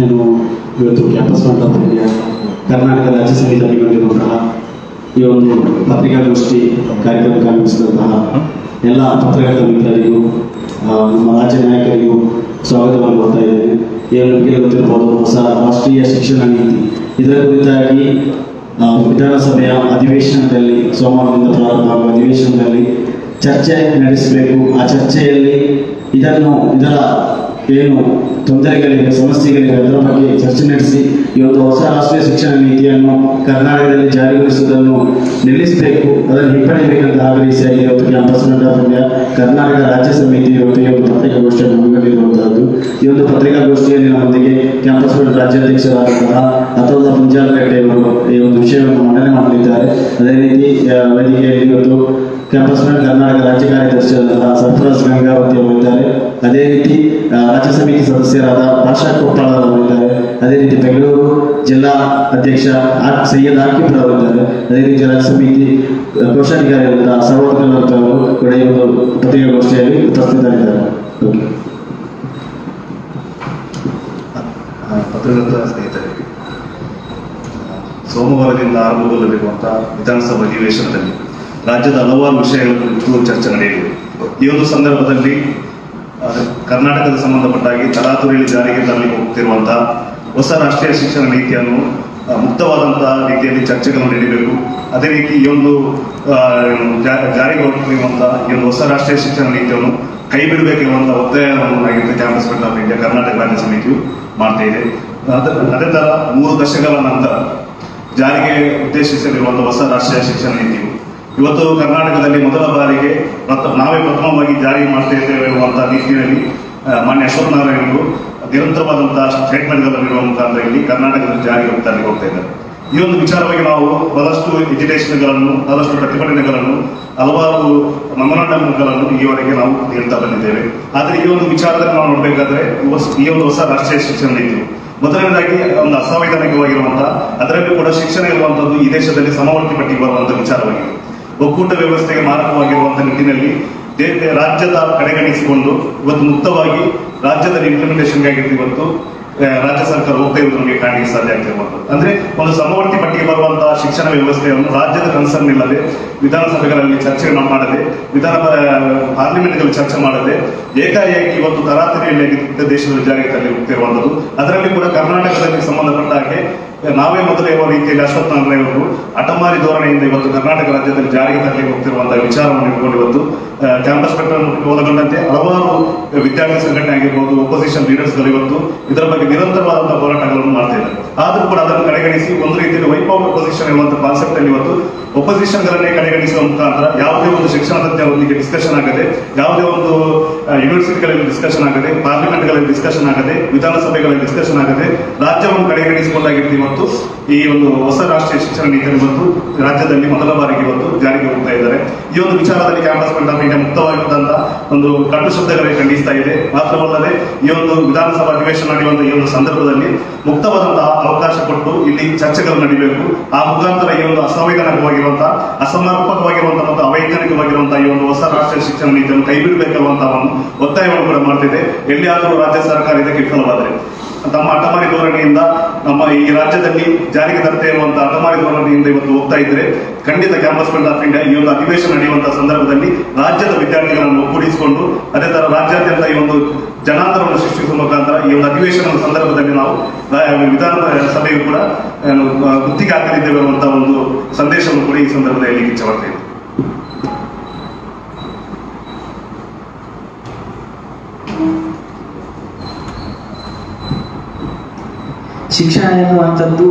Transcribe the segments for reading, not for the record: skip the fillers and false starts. ನಾನು ಇವತ್ತು ಕ್ಯಾಂಪಸ್ ಮಾತಾಡ್ತಿದ್ದೀನಿ. ಕರ್ನಾಟಕ ರಾಜ್ಯ ಸಂಗೀತ ಹಮ್ಮಿಕೊಂಡಿರುವಂತಹ ಈ ಒಂದು ಪತ್ರಿಕಾಗೋಷ್ಠಿ ಕಾರ್ಯಕ್ರಮಕ್ಕೆ ಆಗಮಿಸಿದಂತಹ ಎಲ್ಲ ಪತ್ರಕರ್ತ ಮಿತ್ರರಿಗೂ ನಮ್ಮ ರಾಜ್ಯ ನಾಯಕರಿಗೂ ಸ್ವಾಗತವನ್ನು ಕೊಡ್ತಾ ಇದ್ದೇನೆ. ಏನು ನಮಗೆ ಗೊತ್ತಿರಬಹುದು, ಹೊಸ ರಾಷ್ಟ್ರೀಯ ಶಿಕ್ಷಣ ನೀತಿ, ಇದರ ಕುರಿತಾಗಿ ವಿಧಾನಸಭೆಯ ಅಧಿವೇಶನದಲ್ಲಿ ಸೋಮವಾರದಿಂದ ಪ್ರಾರಂಭ ಆಗುವ ಅಧಿವೇಶನದಲ್ಲಿ ಚರ್ಚೆ ನಡೆಸಬೇಕು. ಆ ಚರ್ಚೆಯಲ್ಲಿ ಇದರ ಏನು ತೊಂದರೆಗಳಿವೆ, ಸಮಸ್ಯೆಗಳಿವೆ, ಅದರ ಬಗ್ಗೆ ಚರ್ಚೆ ನಡೆಸಿ ಈ ಒಂದು ಹೊಸ ರಾಷ್ಟ್ರೀಯ ಶಿಕ್ಷಣ ನೀತಿಯನ್ನು ಕರ್ನಾಟಕದಲ್ಲಿ ಜಾರಿಗೊಳಿಸುವುದನ್ನು ನಿಲ್ಲಿಸಬೇಕು, ಅದನ್ನು ಹಿಂಪಡೆಯಬೇಕಂತ ಆಗ್ರಹಿಸಿ ಇವತ್ತು ಕ್ಯಾಂಪಸ್ ಮಂಡಳಿಯ ಕರ್ನಾಟಕ ರಾಜ್ಯ ಸಮಿತಿ ಇವತ್ತು ಈ ಒಂದು ಪತ್ರಿಕಾಗೋಷ್ಠಿಯನ್ನು ಹಮ್ಮಿಕೊಂಡಿರುವಂತಹದ್ದು. ಈ ಒಂದು ಪತ್ರಿಕಾಗೋಷ್ಠಿಯಲ್ಲಿ ನಮ್ಮೊಂದಿಗೆ ಕ್ಯಾಂಪಸ್ ಮಂಡಳಿ ರಾಜ್ಯಾಧ್ಯಕ್ಷರಾದಂತಹ ಅಥವಾ ಮುಂಜಾಲಗಟ್ಟೆಯವರು ಈ ಒಂದು ವಿಷಯವನ್ನು ಮಂಡನೆ ಮಾಡಲಿದ್ದಾರೆ. ಅದೇ ರೀತಿ ವೇದಿಕೆಯಲ್ಲಿ ಇವತ್ತು ಕ್ಯಾಂಪಸ್ ಮಂಡಳಿ ಕರ್ನಾಟಕ ರಾಜ್ಯ ಕಾರ್ಯದರ್ಶಿಯಾದಂತಹ ಸರ್ಫರಾಜ್ ಗಂಗಾವತಿ ಅವರಿದ್ದಾರೆ. ಅದೇ ರೀತಿ ರಾಜ್ಯ ಸಮಿತಿ ಸದಸ್ಯರಾದ ಭಾಷಾ ಕೊಪ್ಪಾಳ ಅವರಿದ್ದಾರೆ. ಅದೇ ರೀತಿ ಬೆಂಗಳೂರು ಜಿಲ್ಲಾ ಅಧ್ಯಕ್ಷ ಸೈಯದ್ ಆಕಿಫ್ ಅವರಿದ್ದಾರೆ. ಅದೇ ರೀತಿ ರಾಜ್ಯ ಸಮಿತಿ ಕೋಶಾಧಿಕಾರಿಯಾದ ಸರ್ವೋತ್ಕಲ್ ಅವರು ಕೂಡ ಈ ಒಂದು ಪತ್ರಿಕಾಗೋಷ್ಠಿಯಲ್ಲಿ ಉಪಸ್ಥಿತರಿದ್ದಾರೆ. ಪತ್ರಕರ್ತ ಸ್ನೇಹಿತರಿಗೆ, ಸೋಮವಾರದಿಂದ ಆರಂಭಗೊಳ್ಳಲಿರುವಂತಹ ವಿಧಾನಸಭಾ ಅಧಿವೇಶನದಲ್ಲಿ ರಾಜ್ಯದ ಹಲವಾರು ವಿಷಯಗಳ ಕುರಿತು ಚರ್ಚೆ ನಡೆಯಲಿದೆ. ಈ ಒಂದು ಸಂದರ್ಭದಲ್ಲಿ ಕರ್ನಾಟಕದ ಸಂಬಂಧಪಟ್ಟಾಗಿ ತರಾತುರಿಯಲ್ಲಿ ಜಾರಿಗೆ ತರಲಿಕ್ಕೆ ಹೋಗ್ತಿರುವಂತಹ ಹೊಸ ರಾಷ್ಟ್ರೀಯ ಶಿಕ್ಷಣ ನೀತಿಯನ್ನು ಮುಕ್ತವಾದಂತಹ ರೀತಿಯಲ್ಲಿ ಚರ್ಚೆಗಳನ್ನು ನಡೀಬೇಕು. ಅದೇ ರೀತಿ ಈ ಒಂದು ಜಾರಿಗೆ ಹೊರಟಿರುವಂತಹ ಈ ಒಂದು ಹೊಸ ರಾಷ್ಟ್ರೀಯ ಶಿಕ್ಷಣ ನೀತಿಯನ್ನು ಕೈ ಬಿಡಬೇಕೆನ್ನುವಂತಹ ಒತ್ತಾಯವನ್ನು ಕ್ಯಾಂಪಸ್ ಮಂಡಳಿ ಆಫ್ ಇಂಡಿಯಾ ಕರ್ನಾಟಕ ರಾಜ್ಯ ಸಮಿತಿಯು ಮಾಡ್ತಾ ಇದೆ. ಅದೇ ತರ 3 ದಶಕಗಳ ನಂತರ ಜಾರಿಗೆ ಉದ್ದೇಶಿಸಲಿರುವಂತಹ ಹೊಸ ರಾಷ್ಟ್ರೀಯ ಶಿಕ್ಷಣ ನೀತಿಯು ಇವತ್ತು ಕರ್ನಾಟಕದಲ್ಲಿ ಮೊದಲ ಬಾರಿಗೆ ನಾವೇ ಪ್ರಥಮವಾಗಿ ಜಾರಿ ಮಾಡ್ತಾ ಇದ್ದೇವೆ ಎನ್ನುವಂತಹ ನೀತಿಯಲ್ಲಿ ಮಾನ್ಯ ಅಶ್ವಥ್ ನಾರಾಯಣರು ನಿರಂತರವಾದಂತಹ ಸ್ಟೇಟ್ಮೆಂಟ್ಗಳನ್ನು ನೀಡುವಂತಹ ಇಲ್ಲಿ ಕರ್ನಾಟಕದಲ್ಲಿ ಜಾರಿಗೆ ಹೋಗ್ತಾ ಇದ್ದಾರೆ. ಈ ಒಂದು ವಿಚಾರವಾಗಿ ನಾವು ಬಹಳಷ್ಟು ಎಜಿಟೇಷನ್ಗಳನ್ನು, ಬಹಳಷ್ಟು ಪ್ರತಿಭಟನೆಗಳನ್ನು, ಹಲವಾರು ಮೆಮೊರಾಂಡಮ್ಗಳನ್ನು ಈವರೆಗೆ ನಾವು ನೀಡ್ತಾ ಬಂದಿದ್ದೇವೆ. ಆದರೆ ಈ ಒಂದು ವಿಚಾರದಲ್ಲಿ ನಾವು ನೋಡಬೇಕಾದ್ರೆ ಈ ಒಂದು ಹೊಸ ರಾಷ್ಟ್ರೀಯ ಶಿಕ್ಷಣ ನೀತಿ ಮೊದಲನೇದಾಗಿ ಒಂದು ಅಸಂವಿಧಾನಿಕವಾಗಿರುವಂತಹ, ಅದರಲ್ಲೂ ಕೂಡ ಶಿಕ್ಷಣ ಇರುವಂತಹದ್ದು ಈ ದೇಶದಲ್ಲಿ ಸಮವರ್ತಿ ಪಟ್ಟಿಗೆ ಬರುವಂತಹ ವಿಚಾರವಾಗಿದೆ. ಒಕ್ಕೂಟ ವ್ಯವಸ್ಥೆಗೆ ಮಾರಕವಾಗಿರುವಂತಹ ನಿಟ್ಟಿನಲ್ಲಿ ರಾಜ್ಯದ ಕಡೆಗಣಿಸಿಕೊಂಡು ಇವತ್ತು ಮುಕ್ತವಾಗಿ ರಾಜ್ಯದಲ್ಲಿ ಇಂಪ್ಲಿಮೆಂಟೇಷನ್ಗಾಗಿ ಇವತ್ತು ರಾಜ್ಯ ಸರ್ಕಾರ ಹೋಗ್ತಾ ಇರುವುದು ನಮಗೆ ಕಾಣಲಿಕ್ಕೆ ಸಾಧ್ಯ ಆಗ್ತಿರುವಂಥದ್ದು. ಅಂದ್ರೆ ಒಂದು ಸಮವರ್ತಿ ಪಟ್ಟಿಗೆ ಬರುವಂತಹ ಶಿಕ್ಷಣ ವ್ಯವಸ್ಥೆಯನ್ನು ರಾಜ್ಯದ ಕನ್ಸರ್ನ್ ಇಲ್ಲದೆ, ವಿಧಾನಸಭೆಗಳಲ್ಲಿ ಚರ್ಚೆ ಮಾಡದೆ, ಪಾರ್ಲಿಮೆಂಟ್ಗಳಲ್ಲಿ ಚರ್ಚೆ ಮಾಡದೆ ಏಕಾಏಕಿ ಇವತ್ತು ತರಾತರಿಯಲ್ಲಿ ದೇಶದಲ್ಲಿ ಜಾರಿಗೆ ತರಲಿ ಹೋಗ್ತಿರುವಂಥದ್ದು. ಅದರಲ್ಲಿ ಕೂಡ ಕರ್ನಾಟಕದಲ್ಲಿ ಸಂಬಂಧಪಟ್ಟ ಹಾಗೆ ನಾವೇ ಮೊದಲೇ ಯಾವ ರೀತಿಯಲ್ಲಿ ಅಶ್ವಥ್ ನಾರಾಯಣ ಅವರು ಅಟಮಾರಿ ಧೋರಣೆಯಿಂದ ಇವತ್ತು ಕರ್ನಾಟಕ ರಾಜ್ಯದಲ್ಲಿ ಜಾರಿಗೆ ತರಲಿಕ್ಕೆ ಹೋಗ್ತಿರುವಂತಹ ವಿಚಾರವನ್ನು ಇಟ್ಕೊಂಡು ಇವತ್ತು ಕ್ಯಾಂಪಸ್ ಪಟ್ಟಣಕ್ಕೆ ಒಳಗೊಂಡಂತೆ ಹಲವಾರು ವಿದ್ಯಾರ್ಥಿ ಸಂಘಟನೆ ಆಗಿರ್ಬೋದು, ಒಪೋಸಿಷನ್ ಲೀಡರ್ಸ್ಗಳು ಇವತ್ತು ಇದರ ಬಗ್ಗೆ ನಿರಂತರವಾದಂತಹ ಹೋರಾಟಗಳನ್ನು ಮಾಡ್ತಾ ಇದ್ದಾರೆ. ಆದರೂ ಕೂಡ ಅದನ್ನು ಕಡೆಗಣಿಸಿ ಒಂದು ರೀತಿಯಲ್ಲಿ ವೈಪ್ ಔಟ್ ಅಪೋಸಿಷನ್ ಇರುವಂತಹ ಕಾನ್ಸೆಪ್ಟ್ ಅಲ್ಲಿ ಇವತ್ತು ಅಪೋಸಿಷನ್ ಗಳನ್ನೇ ಕಡೆಗಣಿಸುವ ಮುಖಾಂತರ ಯಾವುದೇ ಒಂದು ಶಿಕ್ಷಣದೊಂದಿಗೆ ಡಿಸ್ಕಷನ್ ಆಗದೆ, ಯಾವುದೇ ಒಂದು ಯೂನಿವರ್ಸಿಟಿಗಳಲ್ಲಿ ಡಿಸ್ಕಷನ್ ಆಗದೆ, ಪಾರ್ಲಿಮೆಂಟ್ಗಳಲ್ಲಿ ಡಿಸ್ಕಷನ್ ಆಗದೆ, ವಿಧಾನಸಭೆಗಳಲ್ಲಿ ಡಿಸ್ಕಷನ್ ಆಗದೆ ರಾಜ್ಯವನ್ನು ಕಡೆಗಣಿಸಿಕೊಂಡಾಗಿದ್ದು ಇವತ್ತು ಈ ಒಂದು ಹೊಸ ರಾಷ್ಟ್ರೀಯ ಶಿಕ್ಷಣ ನೀತಿಯನ್ನು ಇವತ್ತು ರಾಜ್ಯದಲ್ಲಿ ಮೊದಲ ಬಾರಿಗೆ ಇವತ್ತು ಜಾರಿಗೆ ಹೋಗ್ತಾ ಇದ್ದಾರೆ. ಈ ಒಂದು ವಿಚಾರದಲ್ಲಿ ಕ್ಯಾಂಪಸ್ ಮಂಡಳಿ ಇಂಡಿಯಾ ಮುಕ್ತವಾಗಿದ್ದಂತಹ ಒಂದು ಕಟ್ಟು ಶಬ್ದಗಳೇ ಖಂಡಿಸ್ತಾ ಇದೆ. ಮಾತ್ರವಲ್ಲದೆ ಈ ಒಂದು ವಿಧಾನಸಭಾ ಅಧಿವೇಶನ ನಡೆಯುವಂತಹ ಈ ಒಂದು ಸಂದರ್ಭದಲ್ಲಿ ಮುಕ್ತವಾದಂತಹ ಅವಕಾಶ ಕೊಟ್ಟು ಇಲ್ಲಿ ಚರ್ಚೆಗಳು ನಡೀಬೇಕು. ಆ ಮುಖಾಂತರ ಈ ಒಂದು ಅಸಂವಿಧಾನಿಕವಾಗಿರುವಂತಹ, ಅಸಮರ್ಪಕವಾಗಿರುವಂತಹ ಮತ್ತು ಅವೈಜ್ಞಾನಿಕವಾಗಿರುವಂತಹ ಈ ಒಂದು ಹೊಸ ರಾಷ್ಟ್ರೀಯ ಶಿಕ್ಷಣ ನೀತಿಯನ್ನು ಕೈ ಬಿಡಬೇಕನ್ನುವಂತಹ ಒತ್ತಾಯವನ್ನು ಕೂಡ ಮಾಡ್ತಿದೆ. ಎಲ್ಲಿಯಾದರೂ ರಾಜ್ಯ ಸರ್ಕಾರ ಇದಕ್ಕೆ ವಿಫಲವಾದರೆ ತಮ್ಮ ಅಟಮಾರಿ ಧೋರಣೆಯಿಂದ ನಮ್ಮ ಈ ರಾಜ್ಯದಲ್ಲಿ ಜಾರಿಗೆ ತರದೇ ಇರುವಂತಹ ಅಟಮಾರಿ ಧೋರಣೆಯಿಂದ ಇವತ್ತು ಹೋಗ್ತಾ ಇದ್ರೆ ಖಂಡಿತ ಕ್ಯಾಂಪಸ್ ಮಂಡಳಿ ಆಫ್ ಇಂಡಿಯಾ ಈ ಒಂದು ಅಧಿವೇಶನ ನಡೆಯುವಂತಹ ಸಂದರ್ಭದಲ್ಲಿ ರಾಜ್ಯದ ವಿದ್ಯಾರ್ಥಿಗಳನ್ನು ಒಗ್ಗೂಡಿಸಿಕೊಂಡು ಅದೇ ತರ ರಾಜ್ಯಾದ್ಯಂತ ಈ ಒಂದು ಜನಾಂತರವನ್ನು ಸೃಷ್ಟಿಸುವ ಮುಖಾಂತರ ಈ ಒಂದು ಅಧಿವೇಶನದ ಸಂದರ್ಭದಲ್ಲಿ ನಾವು ವಿಧಾನಸಭೆಯು ಕೂಡ ಗುತ್ತಿಗೆ ಹಾಕಲಿದ್ದೇವೆ ಅನ್ನುವಂತಹ ಒಂದು ಸಂದೇಶವನ್ನು ಕೂಡ ಈ ಸಂದರ್ಭದಲ್ಲಿ ಇಚ್ಛೆ ಮಾಡ್ತಾ ಇದೆ. ಶಿಕ್ಷಣ ಎನ್ನುವಂಥದ್ದು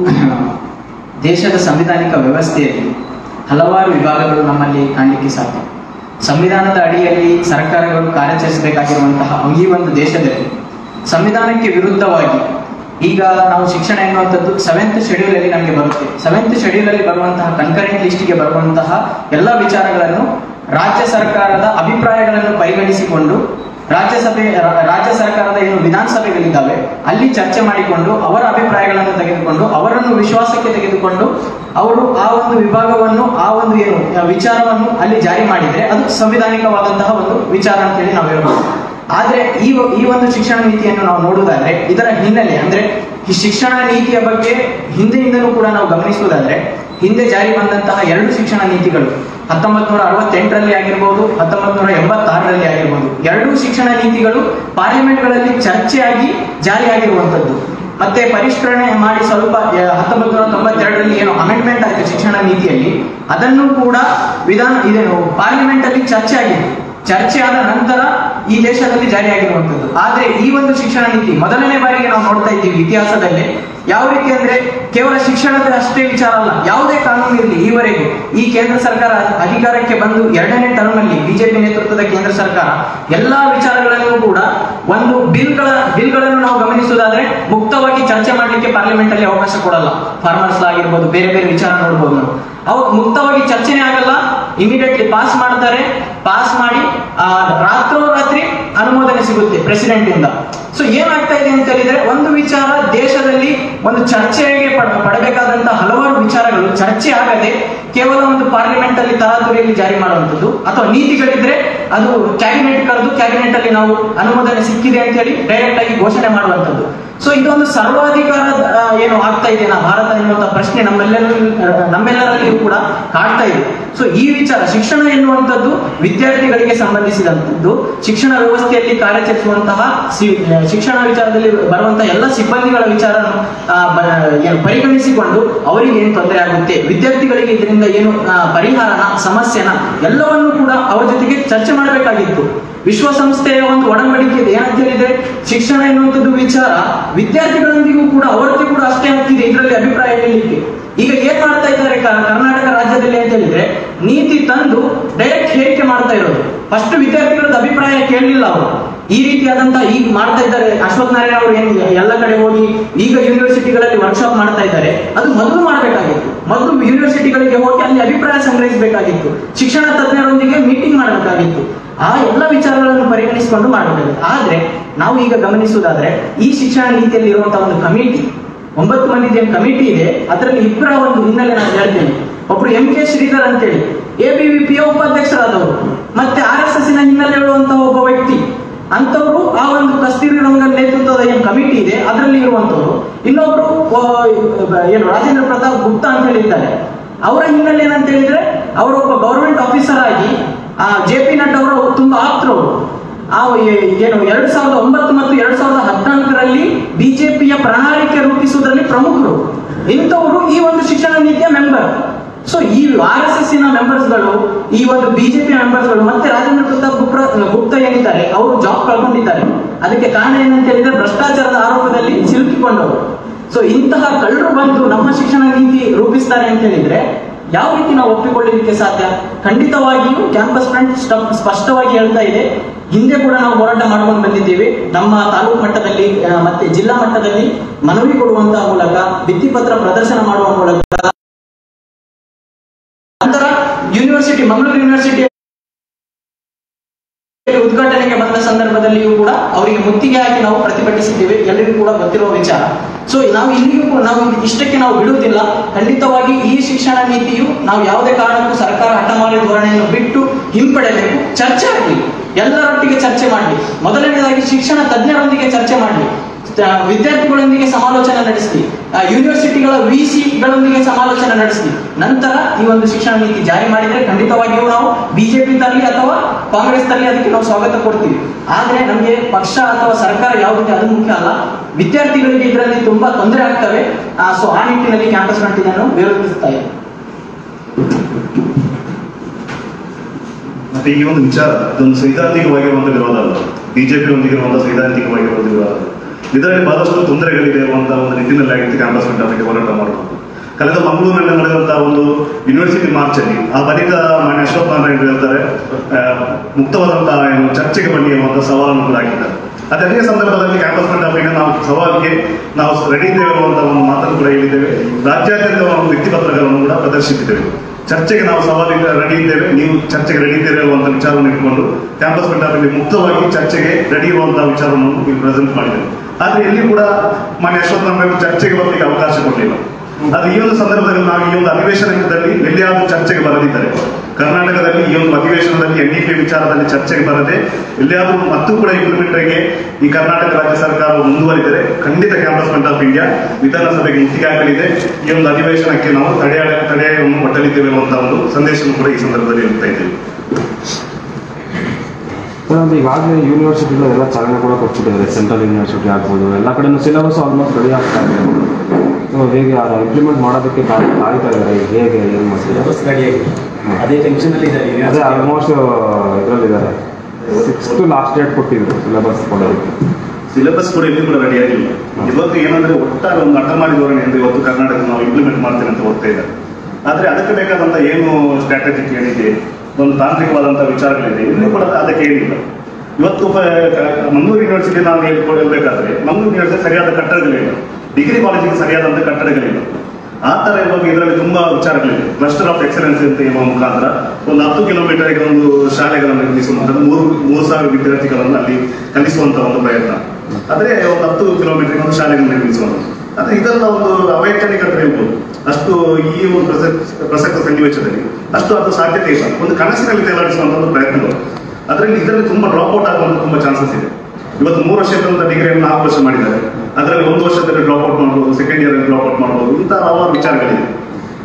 ದೇಶದ ಸಂವಿಧಾನಿಕ ವ್ಯವಸ್ಥೆಯಲ್ಲಿ ಹಲವಾರು ವಿಭಾಗಗಳು ನಮ್ಮಲ್ಲಿ ಕಾಣಲಿಕ್ಕೆ ಸಾಧ್ಯ. ಸಂವಿಧಾನದ ಅಡಿಯಲ್ಲಿ ಸರ್ಕಾರಗಳು ಕಾರ್ಯಾಚರಿಸಬೇಕಾಗಿರುವಂತಹ ಈ ಒಂದು ದೇಶದಲ್ಲಿ ಸಂವಿಧಾನಕ್ಕೆ ವಿರುದ್ಧವಾಗಿ ಈಗ ನಾವು ಶಿಕ್ಷಣ ಎನ್ನುವಂಥದ್ದು 7th Schedule ಅಲ್ಲಿ ನಮಗೆ ಬರುತ್ತೆ. 7th Schedule ಅಲ್ಲಿ ಬರುವಂತಹ ಕನ್ಕರೆಂಟ್ ಲಿಸ್ಟಿಗೆ ಬರುವಂತಹ ಎಲ್ಲ ವಿಚಾರಗಳನ್ನು ರಾಜ್ಯ ಸರ್ಕಾರದ ಅಭಿಪ್ರಾಯಗಳನ್ನು ಪರಿಗಣಿಸಿಕೊಂಡು ರಾಜ್ಯ ಸರ್ಕಾರದ ಏನು ವಿಧಾನಸಭೆಗಳಿದ್ದಾವೆ ಅಲ್ಲಿ ಚರ್ಚೆ ಮಾಡಿಕೊಂಡು ಅವರ ಅಭಿಪ್ರಾಯಗಳನ್ನು ತೆಗೆದುಕೊಂಡು ಅವರನ್ನು ವಿಶ್ವಾಸಕ್ಕೆ ತೆಗೆದುಕೊಂಡು ಅವರು ಆ ಒಂದು ವಿಭಾಗವನ್ನು, ಆ ಒಂದು ಏನು ವಿಚಾರವನ್ನು ಅಲ್ಲಿ ಜಾರಿ ಮಾಡಿದರೆ ಅದು ಸಂವಿಧಾನಿಕವಾದಂತಹ ಒಂದು ವಿಚಾರ ಅಂತೇಳಿ ನಾವು ಹೇಳ್ಬೋದು. ಆದರೆ ಈ ಒಂದು ಶಿಕ್ಷಣ ನೀತಿಯನ್ನು ನಾವು ನೋಡುವುದಾದ್ರೆ ಇದರ ಹಿನ್ನೆಲೆ ಅಂದ್ರೆ ಈ ಶಿಕ್ಷಣ ನೀತಿಯ ಬಗ್ಗೆ ಹಿಂದೆಯಿಂದಲೂ ಕೂಡ ನಾವು ಗಮನಿಸುವುದಾದ್ರೆ ಹಿಂದೆ ಜಾರಿ ಬಂದಂತಹ ಎರಡು ಶಿಕ್ಷಣ ನೀತಿಗಳು 1968 ಆಗಿರಬಹುದು, 1986 ಆಗಿರಬಹುದು, ಎರಡೂ ಶಿಕ್ಷಣ ನೀತಿಗಳು ಪಾರ್ಲಿಮೆಂಟ್ಗಳಲ್ಲಿ ಚರ್ಚೆಯಾಗಿ ಜಾರಿಯಾಗಿರುವಂತದ್ದು. ಮತ್ತೆ ಪರಿಷ್ಕರಣೆ ಮಾಡಿ ಸ್ವಲ್ಪ 1992 ಏನೋ ಅಮೆಂಡ್ಮೆಂಟ್ ಆಯಿತು ಶಿಕ್ಷಣ ನೀತಿಯಲ್ಲಿ, ಅದನ್ನು ಕೂಡ ಪಾರ್ಲಿಮೆಂಟ್ ಅಲ್ಲಿ ಚರ್ಚೆ ಆಗಿತ್ತು. ಚರ್ಚೆ ಆದ ನಂತರ ಈ ದೇಶದಲ್ಲಿ ಜಾರಿಯಾಗಿರುವಂತದ್ದು. ಆದ್ರೆ ಈ ಒಂದು ಶಿಕ್ಷಣ ನೀತಿ ಮೊದಲನೇ ಬಾರಿಗೆ ನಾವು ನೋಡ್ತಾ ಇದ್ದೀವಿ ಇತಿಹಾಸದಲ್ಲಿ. ಯಾವ ರೀತಿ ಅಂದ್ರೆ ಕೇವಲ ಶಿಕ್ಷಣದ ಅಷ್ಟೇ ವಿಚಾರ ಅಲ್ಲ, ಯಾವುದೇ ಕಾನೂನು ಇರಲಿ, ಈವರೆಗೂ ಈ ಕೇಂದ್ರ ಸರ್ಕಾರ ಅಧಿಕಾರಕ್ಕೆ ಬಂದು ಎರಡನೇ ಟರ್ಮ್ ಅಲ್ಲಿ ಬಿಜೆಪಿ ನೇತೃತ್ವದ ಕೇಂದ್ರ ಸರ್ಕಾರ ಎಲ್ಲಾ ವಿಚಾರಗಳನ್ನು ಕೂಡ ಒಂದು ಬಿಲ್ಗಳನ್ನು ನಾವು ಗಮನಿಸುವುದಾದ್ರೆ ಮುಕ್ತವಾಗಿ ಚರ್ಚೆ ಮಾಡಲಿಕ್ಕೆ ಪಾರ್ಲಿಮೆಂಟ್ ಅಲ್ಲಿ ಅವಕಾಶ ಕೊಡಲ್ಲ. ಫಾರ್ಮರ್ಸ್ ಆಗಿರ್ಬೋದು, ಬೇರೆ ಬೇರೆ ವಿಚಾರ ನೋಡ್ಬೋದು ನಾವು, ಅವು ಮುಕ್ತವಾಗಿ ಚರ್ಚೆನೇ ಆಗಲ್ಲ. ಇಮಿಡಿಯೇಟ್ಲಿ ಪಾಸ್ ಮಾಡ್ತಾರೆ, ಪಾಸ್ ಮಾಡಿ ರಾತ್ರೋರಾತ್ರಿ ಅನುಮೋದನೆ ಸಿಗುತ್ತೆ ಪ್ರೆಸಿಡೆಂಟ್ ಇಂದ. ಸೊ ಏನಾಗ್ತಾ ಇದೆ ಅಂತ ಹೇಳಿದ್ರೆ, ಒಂದು ವಿಚಾರ ದೇಶದಲ್ಲಿ ಒಂದು ಚರ್ಚೆಗೆ ಪಡಬೇಕಾದಂತಹ ಹಲವಾರು ವಿಚಾರಗಳು ಚರ್ಚೆ ಆಗದೆ ಕೇವಲ ಒಂದು ಪಾರ್ಲಿಮೆಂಟ್ ಅಲ್ಲಿ ತರಾತುರಿಯಲ್ಲಿ ಜಾರಿ ಮಾಡುವಂಥದ್ದು, ಅಥವಾ ನೀತಿಗಳಿದ್ರೆ ಅದು ಕ್ಯಾಬಿನೆಟ್ ಕರೆದು ಕ್ಯಾಬಿನೆಟ್ ಅಲ್ಲಿ ನಾವು ಅನುಮೋದನೆ ಸಿಕ್ಕಿದೆ ಅಂತ ಹೇಳಿ ಡೈರೆಕ್ಟ್ ಆಗಿ ಘೋಷಣೆ ಮಾಡುವಂಥದ್ದು. ಸೊ ಇದೊಂದು ಸರ್ವಾಧಿಕಾರ ಏನು ಆಗ್ತಾ ಇದೆ ಭಾರತ ಎನ್ನುವಂತಹ ಪ್ರಶ್ನೆ ನಮ್ಮೆಲ್ಲರಲ್ಲಿಯೂ ಕೂಡ ಕಾಡ್ತಾ ಇದೆ. ಸೊ ಈ ವಿಚಾರ ಶಿಕ್ಷಣ ಎನ್ನುವಂಥದ್ದು ವಿದ್ಯಾರ್ಥಿಗಳಿಗೆ ಸಂಬಂಧಿಸಿದಂಥದ್ದು. ಶಿಕ್ಷಣ ವ್ಯವಸ್ಥೆಯಲ್ಲಿ ಕಾರ್ಯಚರಿಸುವಂತಹ ಶಿಕ್ಷಣ ವಿಚಾರದಲ್ಲಿ ಬರುವಂತಹ ಎಲ್ಲ ಸಿಬ್ಬಂದಿಗಳ ವಿಚಾರ ಪರಿಗಣಿಸಿಕೊಂಡು ಅವರಿಗೆ ಏನು ತೊಂದರೆ ಆಗುತ್ತೆ, ವಿದ್ಯಾರ್ಥಿಗಳಿಗೆ ಇದರಿಂದ ಏನು ಪರಿಹಾರನ, ಸಮಸ್ಯೆನ ಎಲ್ಲವನ್ನೂ ಕೂಡ ಅವರ ಜೊತೆಗೆ ಚರ್ಚೆ ಮಾಡಬೇಕಾಗಿತ್ತು. ವಿಶ್ವಸಂಸ್ಥೆಯ ಒಂದು ಒಡಂಬಡಿಕೆ ಇದೆ. ಏನಂತ ಹೇಳಿದ್ರೆ, ಶಿಕ್ಷಣ ಎನ್ನುವಂಥದ್ದು ವಿಚಾರ ವಿದ್ಯಾರ್ಥಿಗಳೊಂದಿಗೂ ಕೂಡ ಅವರಿಗೆ ಕೂಡ ಅಷ್ಟೇ ಆಗ್ತಿದೆ ಇದರಲ್ಲಿ ಅಭಿಪ್ರಾಯ ಹೇಳಲಿಕ್ಕೆ. ಈಗ ಏನ್ ಮಾಡ್ತಾ ಇದ್ದಾರೆ ಕರ್ನಾಟಕ ರಾಜ್ಯದಲ್ಲಿ ಅಂತ ಹೇಳಿದ್ರೆ, ನೀತಿ ತಂದು ಡೈರೆಕ್ಟ್ ಹೇಳಿಕೆ ಮಾಡ್ತಾ ಇರೋದು. ಫಸ್ಟ್ ವಿದ್ಯಾರ್ಥಿಗಳ ಅಭಿಪ್ರಾಯ ಕೇಳಲಿಲ್ಲ ಅವರು. ಈ ರೀತಿಯಾದಂತಹ ಈಗ ಮಾಡ್ತಾ ಇದ್ದಾರೆ ಅಶ್ವಥ್ ನಾರಾಯಣ ಅವರು, ಏನ್ ಎಲ್ಲ ಕಡೆ ಹೋಗಿ ಈಗ ಯೂನಿವರ್ಸಿಟಿಗಳಲ್ಲಿ ವರ್ಕ್ಶಾಪ್ ಮಾಡ್ತಾ ಇದ್ದಾರೆ. ಅದು ಮೊದಲು ಮಾಡಬೇಕಾಗಿತ್ತು, ಮೊದಲು ಯೂನಿವರ್ಸಿಟಿಗಳಿಗೆ ಹೋಗಿ ಅಲ್ಲಿ ಅಭಿಪ್ರಾಯ ಸಂಗ್ರಹಿಸಬೇಕಾಗಿತ್ತು, ಶಿಕ್ಷಣ ತಜ್ಞರೊಂದಿಗೆ ಮೀಟಿಂಗ್ ಮಾಡಬೇಕಾಗಿತ್ತು, ಆ ಎಲ್ಲ ವಿಚಾರಗಳನ್ನು ಪರಿಗಣಿಸಿಕೊಂಡು ಮಾಡಬೇಕಾಗಿತ್ತು. ಆದ್ರೆ ನಾವು ಈಗ ಗಮನಿಸುವುದಾದ್ರೆ ಈ ಶಿಕ್ಷಣ ನೀತಿಯಲ್ಲಿ ಇರುವಂತಹ ಒಂದು ಕಮಿಟಿ, 9 ಮಂದಿದ ಏನು ಕಮಿಟಿ ಇದೆ, ಅದರಲ್ಲಿ ಇಬ್ಬರ ಒಂದು ಹಿನ್ನೆಲೆ ನಾನು ಹೇಳ್ತೇನೆ. ಒಬ್ರು MK ಶ್ರೀಧರ್ ಅಂತೇಳಿ ABVPಯ ಉಪಾಧ್ಯಕ್ಷರಾದವರು, ಮತ್ತೆ RSSನ ಹಿನ್ನೆಲೆ ಹೇಳುವಂತಹ ಒಬ್ಬ ವ್ಯಕ್ತಿ ಅಂತವರು, ಆ ಒಂದು ಕಸ್ತೂರಿ ರಂಗನ್ ನೇತೃತ್ವದ ಏನು ಕಮಿಟಿ ಇದೆ ಅದರಲ್ಲಿ ಇರುವಂತವರು. ಇನ್ನೊಬ್ರು ಏನು ರಾಜೇಂದ್ರ ಪ್ರತಾಪ್ ಗುಪ್ತಾ ಅಂತ ಹೇಳಿದ್ದಾರೆ, ಅವರ ಹಿನ್ನೆಲೆ ಏನಂತ ಹೇಳಿದ್ರೆ ಅವರೊಬ್ಬ ಗವರ್ಮೆಂಟ್ ಆಫೀಸರ್ ಆಗಿ JP ನಡ್ಡಾ ಅವರು ತುಂಬಾ ಆಪ್ತರವರು. ಏನು 2009 ಮತ್ತು 2014ರಲ್ಲಿ ಬಿಜೆಪಿಯ ಪ್ರಣಾಳಿಕೆ ರೂಪಿಸುವುದರಲ್ಲಿ ಪ್ರಮುಖರು ಇಂಥವರು ಈ ಒಂದು ಶಿಕ್ಷಣ ನೀತಿಯ ಮೆಂಬರ್. ಸೊ ಈ RSSನ ಮೆಂಬರ್ಸ್ಗಳು, ಈ ಒಂದು ಬಿಜೆಪಿ ಮೆಂಬರ್ಸ್ಗಳು, ಮತ್ತೆ ರಾಜೇಂದ್ರ ಪ್ರತಾಪ್ ಗುಪ್ತಾ ಏನಿದ್ದಾರೆ ಅವರು ಜಾಬ್ ಕಳ್ಕೊಂಡಿದ್ದಾರೆ. ಅದಕ್ಕೆ ಕಾರಣ ಏನಂತ ಹೇಳಿದ್ರೆ ಭ್ರಷ್ಟಾಚಾರದ ಆರೋಪದಲ್ಲಿ ಸಿಲುಕಿಕೊಂಡವರು. ಸೊ ಇಂತಹ ಕಳ್ಳರು ಬಂದು ನಮ್ಮ ಶಿಕ್ಷಣ ನೀತಿ ರೂಪಿಸ್ತಾರೆ ಅಂತ ಹೇಳಿದ್ರೆ ಯಾವ ರೀತಿ ನಾವು ಒಪ್ಪಿಕೊಳ್ಳಲಿಕ್ಕೆ ಸಾಧ್ಯ? ಖಂಡಿತವಾಗಿಯೂ ಕ್ಯಾಂಪಸ್ ಫ್ರಂಟ್ ಸ್ಪಷ್ಟವಾಗಿ ಹೇಳ್ತಾ ಇದೆ. ಹಿಂದೆ ಕೂಡ ನಾವು ಹೋರಾಟ ಮಾಡ್ಕೊಂಡು ಬಂದಿದ್ದೀವಿ. ನಮ್ಮ ತಾಲೂಕು ಮಟ್ಟದಲ್ಲಿ ಮತ್ತೆ ಜಿಲ್ಲಾ ಮಟ್ಟದಲ್ಲಿ ಮನವಿ ಕೊಡುವಂತಹ ಮೂಲಕ, ಭಿತ್ತಿಪತ್ರ ಪ್ರದರ್ಶನ ಮಾಡುವ ಮೂಲಕ, ನಂತರ ಮಂಗಳೂರು ಯೂನಿವರ್ಸಿಟಿ ಉದ್ಘಾಟನೆಗೆ ಬಂದ ಸಂದರ್ಭದಲ್ಲಿಯೂ ಕೂಡ ಅವರಿಗೆ ಮುತ್ತಿಗೆ ಹಾಕಿ ನಾವು ಪ್ರತಿಭಟಿಸಿದ್ದೇವೆ. ಎಲ್ಲರಿಗೂ ಕೂಡ ಗೊತ್ತಿರುವ ವಿಚಾರ. ಸೊ ನಾವು ಇಲ್ಲಿಯೂ ಇಷ್ಟಕ್ಕೆ ನಾವು ಬಿಡುವುದಿಲ್ಲ. ಖಂಡಿತವಾಗಿ ಈ ಶಿಕ್ಷಣ ನೀತಿಯು ನಾವು ಯಾವುದೇ ಕಾರಣಕ್ಕೂ ಸರ್ಕಾರ ಹಠಮಾರಿ ಧೋರಣೆಯನ್ನು ಬಿಟ್ಟು ಹಿಂಪಡೆಯಬೇಕು. ಚರ್ಚೆ ಆಗಲಿ, ಎಲ್ಲರೊಟ್ಟಿಗೆ ಚರ್ಚೆ ಮಾಡಲಿ. ಮೊದಲನೇದಾಗಿ ಶಿಕ್ಷಣ ತಜ್ಞರೊಂದಿಗೆ ಚರ್ಚೆ ಮಾಡಲಿ, ವಿದ್ಯಾರ್ಥಿಗಳೊಂದಿಗೆ ಸಮಾಲೋಚನೆ ನಡೆಸಲಿ, ಯೂನಿವರ್ಸಿಟಿಗಳ VCಗಳೊಂದಿಗೆ ಸಮಾಲೋಚನೆ ನಡೆಸಲಿ. ನಂತರ ಈ ಒಂದು ಶಿಕ್ಷಣ ನೀತಿ ಜಾರಿ ಮಾಡಿದ್ರೆ ಖಂಡಿತವಾಗಿಯೂ ನಾವು BJP ತರಲಿ ಅಥವಾ ಕಾಂಗ್ರೆಸ್ ತರಲಿ ಅದಕ್ಕೆ ನಾವು ಸ್ವಾಗತ ಕೊಡ್ತೀವಿ. ಆದ್ರೆ ನಮಗೆ ಪಕ್ಷ ಅಥವಾ ಸರ್ಕಾರ ಯಾವುದೇ ಅದು ಮುಖ್ಯ ಅಲ್ಲ. ವಿದ್ಯಾರ್ಥಿಗಳಿಗೆ ಇದರಲ್ಲಿ ತುಂಬಾ ತೊಂದರೆ ಆಗ್ತವೆ. ಸೊ ಆ ನಿಟ್ಟಿನಲ್ಲಿ ಕ್ಯಾಂಪಸ್ ಫ್ರಂಟ್ ಇದನ್ನು ವಿರೋಧಿಸ್ತಾ ಇದೆ. ಮತ್ತೆ ಈ ಒಂದು ವಿಚಾರ ಇದೊಂದು ಸೈದ್ಧಾಂತಿಕವಾಗಿರುವಂತಹ ವಿರೋಧ ಅಲ್ಲ, ಬಿಜೆಪಿಯೊಂದಿಗಿರುವಂತಹ ಸೈದ್ಧಾಂತಿಕವಾಗಿರುವಂತಹ ವಿರೋಧ. ಇದರಲ್ಲಿ ಬಹಳಷ್ಟು ತೊಂದರೆಗಳಿದೆ ಅನ್ನುವಂತಹ ಒಂದು ನಿಟ್ಟಿನಲ್ಲಿ ಆಗಿತ್ತು ಕ್ಯಾಂಪಸ್ ಫ್ರಂಟ್ ಅದಕ್ಕೆ ಹೋರಾಟ ಮಾಡಬಹುದು. ಕಳೆದ ಮಂಗಳೂರಿನಲ್ಲಿ ನಡೆದಂತಹ ಒಂದು ಯೂನಿವರ್ಸಿಟಿ ಮಾರ್ಚ್ ಅಲ್ಲಿ ಆ ಬಳಿಕ ಮಾನ್ಯ ಅಶ್ವಥ್ ನಾರಾಯಣ ಹೇಳ್ತಾರೆ ಮುಕ್ತವಾದಂತಹ ಏನು ಚರ್ಚೆಗೆ ಬನ್ನಿ ಅನ್ನುವಂತಹ ಸವಾಲನ್ನು ಕೂಡ ಹಾಕಿದ್ದಾರೆ. ಅದೇ ಅದೇ ಸಂದರ್ಭದಲ್ಲಿ ಕ್ಯಾಂಪಸ್ ಫ್ರಂಟ್ ಆಫ್ರಿಕಾ ನಾವು ಸವಾಲಿಗೆ ನಾವು ರೆಡಿ ಇದ್ದೇವೆ ಅನ್ನುವಂತಹ ಒಂದು ಮಾತನ್ನು ಕೂಡ ಹೇಳಿದ್ದೇವೆ. ರಾಜ್ಯಾದ್ಯಂತ ಒಂದು ವ್ಯಕ್ತಿ ಪತ್ರಗಳನ್ನು ಕೂಡ ಪ್ರದರ್ಶಿಸಿದ್ದೇವೆ. ಚರ್ಚೆಗೆ ನಾವು ಸವಾಲಿಗೆ ರೆಡಿ ಇದ್ದೇವೆ, ನೀವು ಚರ್ಚೆಗೆ ರೆಡಿ ಇದ್ದೇವೆ ಅನ್ನುವಂಥ ವಿಚಾರವನ್ನು ಇಟ್ಕೊಂಡು ಕ್ಯಾಂಪಸ್ ಫ್ರಂಟ್ ಆಫ್ರಿಕಾ ಮುಕ್ತವಾಗಿ ಚರ್ಚೆಗೆ ರೆಡಿ ಇರುವಂತಹ ವಿಚಾರವನ್ನು ಇಲ್ಲಿ ಪ್ರೆಸೆಂಟ್ ಮಾಡಿದ್ದೇವೆ. ಆದ್ರೆ ಎಲ್ಲಿ ಕೂಡ ಮಾನ್ಯ ಅಶ್ವಥ್ ನಾರಾಯಣ ಚರ್ಚೆಗೆ ಬರಲಿಕ್ಕೆ ಅವಕಾಶ ಕೊಡಲಿಲ್ಲ. ಆದ್ರೆ ಈ ಒಂದು ಸಂದರ್ಭದಲ್ಲಿ ನಾವು ಈ ಒಂದು ಅಧಿವೇಶನದಲ್ಲಿ ಎಲ್ಲಿಯಾದ್ರೂ ಚರ್ಚೆಗೆ ಬರದಿದ್ದರೆ ಕರ್ನಾಟಕದಲ್ಲಿ ಈ ಒಂದು ಅಧಿವೇಶನದಲ್ಲಿ NEP ವಿಚಾರದಲ್ಲಿ ಚರ್ಚೆಗೆ ಬರದೆ ಎಲ್ಲಾದರೂ ಮತ್ತು ಕೂಡ ಇಂಪ್ಲಿಮೆಂಟ್ಗೆ ಈ ಕರ್ನಾಟಕ ರಾಜ್ಯ ಸರ್ಕಾರ ಮುಂದುವರಿದರೆ ಖಂಡಿತ ಕ್ಯಾಂಪಸ್ಮೆಂಟ್ ಆಫ್ ಇಂಡಿಯಾ ವಿಧಾನಸಭೆಗೆ ಇತ್ತಿಗಾಗಲಿದೆ. ಈ ಒಂದು ಅಧಿವೇಶನಕ್ಕೆ ನಾವು ತಡೆಯನ್ನು ಒಡ್ಡಲಿದ್ದೇವೆ ಅಂತ ಒಂದು ಸಂದೇಶವನ್ನು ಕೂಡ ಈ ಸಂದರ್ಭದಲ್ಲಿ ಹೇಳ್ತಾ ಇದ್ದೇವೆ. ಈಗಾಗಲೇ ಯೂನಿವರ್ಸಿಟಿಗಳು ಎಲ್ಲ ಚಾಲನೆ ಕೂಡ ಕೊಟ್ಟಿದ್ದಾರೆ, ಸೆಂಟ್ರಲ್ ಯೂನಿವರ್ಸಿಟಿ ಆಗ್ಬೋದು, ಎಲ್ಲ ಕಡೆಯೂ ಸಿಲೆಬಸ್ ಆಲ್ಮೋಸ್ಟ್ ರೆಡಿ ಆಗ್ತಾ ಇದೆ. ಹೇಗೆ ಇಂಪ್ಲಿಮೆಂಟ್ ಮಾಡೋದಕ್ಕೆ ಕಾಯ್ತಾ ಇದ್ದಾರೆ, ಹೇಗೆ ಏನು ಮಾಡ್ತಿದ್ದಾರೆ, ಅದೇ ಟೆನ್ಷನಲ್ಲಿ ಇದ್ದಾರೆ. ಆಲ್ಮೋಸ್ಟ್ ಇದರಲ್ಲಿದ್ದಾರೆ, 6th ಲಾಸ್ಟ್ ಡೇಟ್ ಕೊಟ್ಟಿದ್ರು ಸಿಲೆಬಸ್ ಕೊಡೋದಕ್ಕೆ. ಸಿಲೆಬಸ್ ಕೂಡ ಇಲ್ಲಿ ಕೂಡ ರೆಡಿ ಆಗಿಲ್ಲ. ಇವತ್ತು ಏನಂದ್ರೆ ಒಟ್ಟಾರೆ ಒಂದು ಅರ್ಥ ಮಾಡಿ ಧೋರಣೆ ಎಂದು ಇವತ್ತು ಕರ್ನಾಟಕ ನಾವು ಇಂಪ್ಲಿಮೆಂಟ್ ಮಾಡ್ತೇವೆ ಅಂತ ಓದ್ತಾ ಇದ್ದಾರೆ. ಆದರೆ ಅದಕ್ಕೆ ಬೇಕಾದಂಥ ಏನು ಸ್ಟ್ರಾಟಜಿ ಏನಿದೆ, ಒಂದು ತಾಂತ್ರಿಕವಾದಂಥ ವಿಚಾರಗಳಿದೆ, ಇನ್ನೂ ಕೂಡ ಅದಕ್ಕೆ ಏನಿಲ್ಲ. ಇವತ್ತು ಮಂಗಳೂರು ಯೂನಿವರ್ಸಿಟಿ ನಾನು ಹೇಳ್ಕೊಳ್ಬೇಕಾದ್ರೆ ಮಂಗಳೂರು ಯೂನಿವರ್ಸಿಟಿ ಸರಿಯಾದ ಕಟ್ಟಡಗಳಿಲ್ಲ, ಡಿಗ್ರಿ ಕಾಲೇಜಿಗೆ ಸರಿಯಾದಂಥ ಕಟ್ಟಡಗಳಿಲ್ಲ. ಆ ಥರ ಇವಾಗ ಇದರಲ್ಲಿ ತುಂಬ ವಿಚಾರಗಳಿವೆ. ಕ್ಲಸ್ಟರ್ ಆಫ್ ಎಕ್ಸಲೆನ್ಸ್ ಅಂತ ಹೇಳುವ ಮುಖಾಂತರ ಒಂದು 10 ಕಿಲೋಮೀಟರ್ಗೆ ಒಂದು ಶಾಲೆಗಳನ್ನು ನಿರ್ಮಿಸುವಂಥದ್ದು, 3,000 ವಿದ್ಯಾರ್ಥಿಗಳನ್ನು ಅಲ್ಲಿ ಕಲಿಸುವಂಥ ಒಂದು ಪ್ರಯತ್ನ. ಆದರೆ ಒಂದು 10 ಕಿಲೋಮೀಟರ್ಗೆ ಒಂದು ಶಾಲೆಗಳನ್ನು ನಿರ್ಮಿಸುವಂಥದ್ದು ಅಂದರೆ ಇದೆಲ್ಲ ಒಂದು ಅವೈಜ್ಞಾನಿಕ ಹೇಳ್ಬೋದು. ಅಷ್ಟು ಈ ಒಂದು ಪ್ರಸಕ್ತ ಸನ್ನಿವೇಶದಲ್ಲಿ ಅಷ್ಟು ಅದು ಸಾಧ್ಯತೆ ಇಲ್ಲ. ಒಂದು ಕನಸಿನಲ್ಲಿ ತಯಾರಿಸುವಂಥ ಒಂದು ಪ್ರಯತ್ನಗಳು ಅದರಲ್ಲಿ ಇದರಲ್ಲಿ ತುಂಬ ಡ್ರಾಪ್ಔಟ್ ಆಗುವಂಥ ತುಂಬ ಚಾನ್ಸಸ್ ಇದೆ. ಇವತ್ತು 3 ವರ್ಷದ ಡಿಗ್ರಿಯನ್ನು 4 ವರ್ಷ ಮಾಡಿದ್ದಾರೆ, ಅದರಲ್ಲಿ 1 ವರ್ಷದಲ್ಲಿ ಡ್ರಾಪ್ಔಟ್ ಮಾಡ್ಬೋದು, ಸೆಕೆಂಡ್ ಇಯರಲ್ಲಿ ಡ್ರಾಪ್ಔಟ್ ಮಾಡ್ಬೋದು, ಇಂಥ ಹಲವಾರು ವಿಚಾರಗಳಿದೆ.